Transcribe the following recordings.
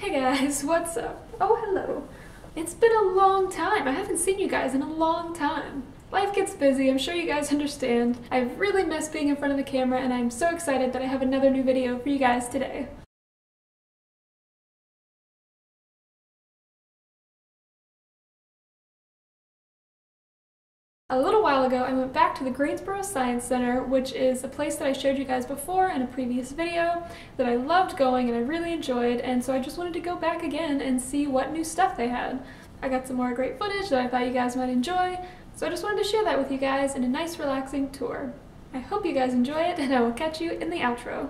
Hey guys, what's up? Oh, hello. It's been a long time. I haven't seen you guys in a long time. Life gets busy, I'm sure you guys understand. I've really missed being in front of the camera, and I'm so excited that I have another new video for you guys today. A little while ago, I went back to the Greensboro Science Center, which is a place that I showed you guys before in a previous video that I loved going and I really enjoyed, and so I just wanted to go back again and see what new stuff they had. I got some more great footage that I thought you guys might enjoy, so I just wanted to share that with you guys in a nice relaxing tour. I hope you guys enjoy it, and I will catch you in the outro.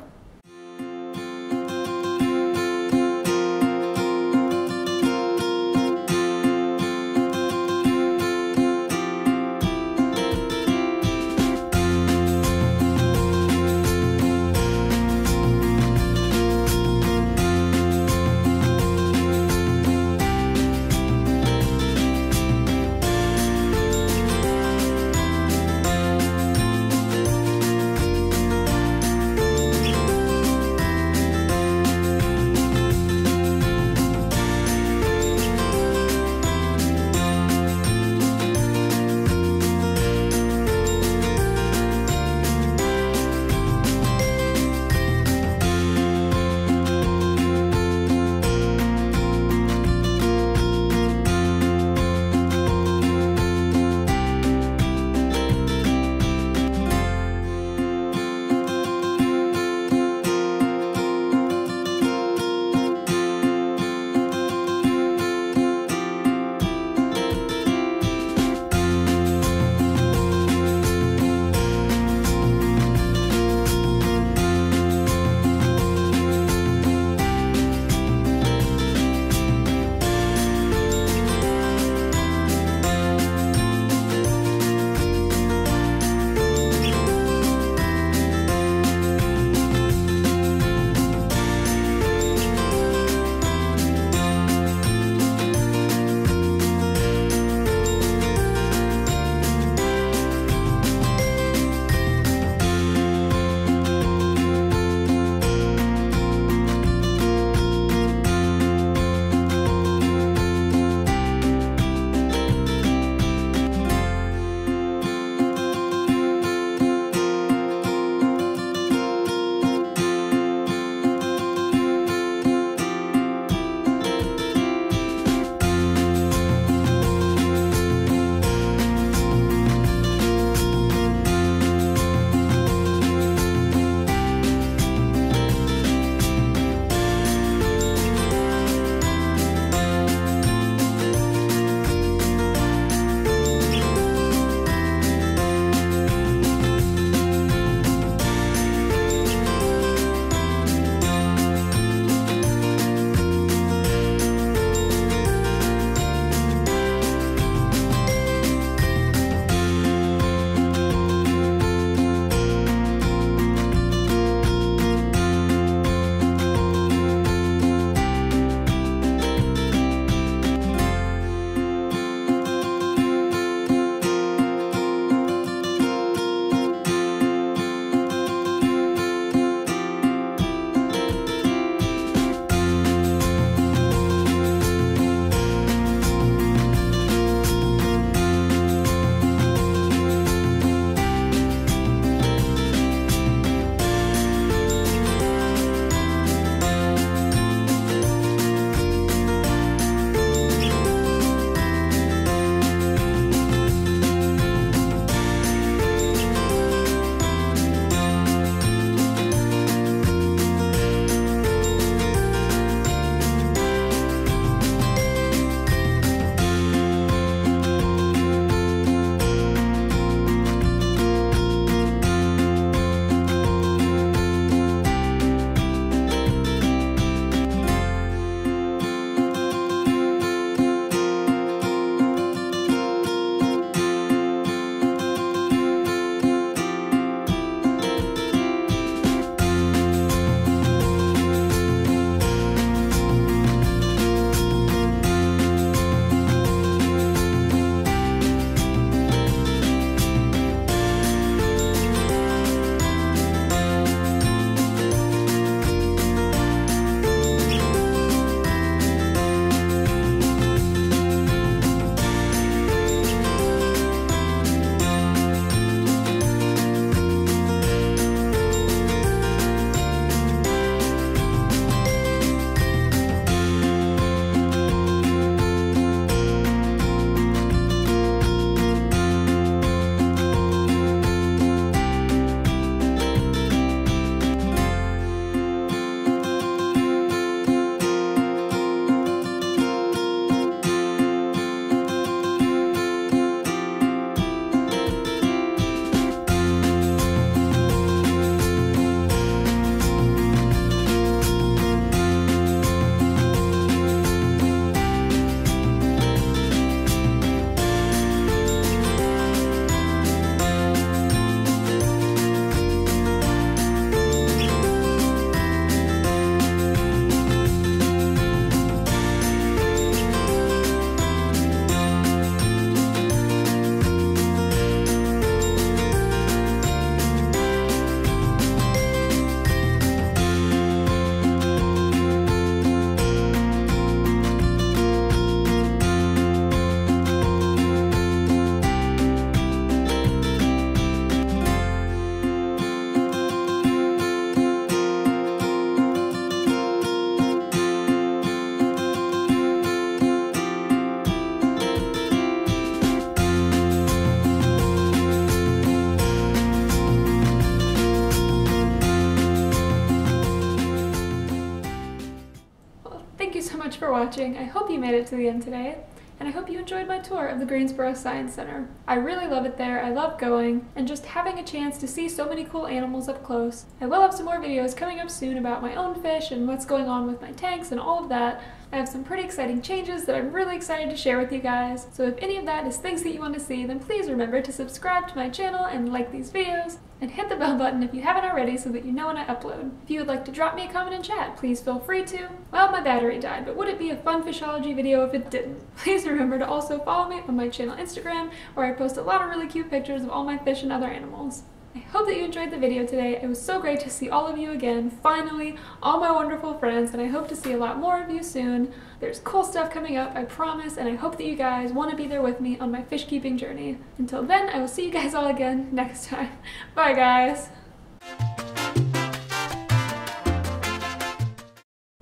you so much for watching. I hope you made it to the end today, and I hope you enjoyed my tour of the Greensboro Science Center. I really love it there, I love going, and just having a chance to see so many cool animals up close. I will have some more videos coming up soon about my own fish and what's going on with my tanks and all of that. I have some pretty exciting changes that I'm really excited to share with you guys, so if any of that is things that you want to see, then please remember to subscribe to my channel and like these videos, and hit the bell button if you haven't already so that you know when I upload. If you would like to drop me a comment and chat, please feel free to. Well, my battery died, but would it be a Fun Fishology video if it didn't? Please remember to also follow me on my channel Instagram, where I post a lot of really cute pictures of all my fish and other animals. I hope that you enjoyed the video today. It was so great to see all of you again, finally, all my wonderful friends, and I hope to see a lot more of you soon. There's cool stuff coming up, I promise, and I hope that you guys want to be there with me on my fish keeping journey. Until then, I will see you guys all again next time. Bye, guys.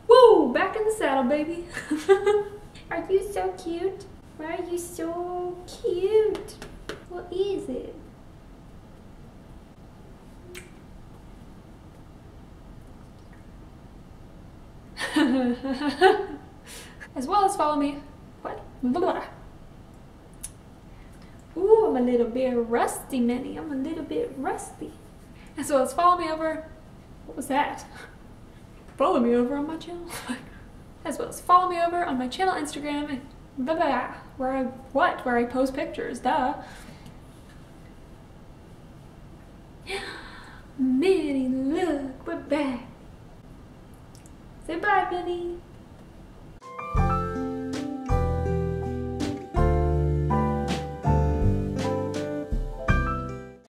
Woo! Back in the saddle, baby. Are you so cute? Why are you so cute? What is it? As well as follow me. What? Ooh, I'm a little bit rusty, Minnie. I'm a little bit rusty. As well as follow me over. What was that? Follow me over on my channel. As well as follow me over on my channel Instagram and blah blah. Where I post pictures. Duh. Minnie, look, we're back. Say bye, Minnie.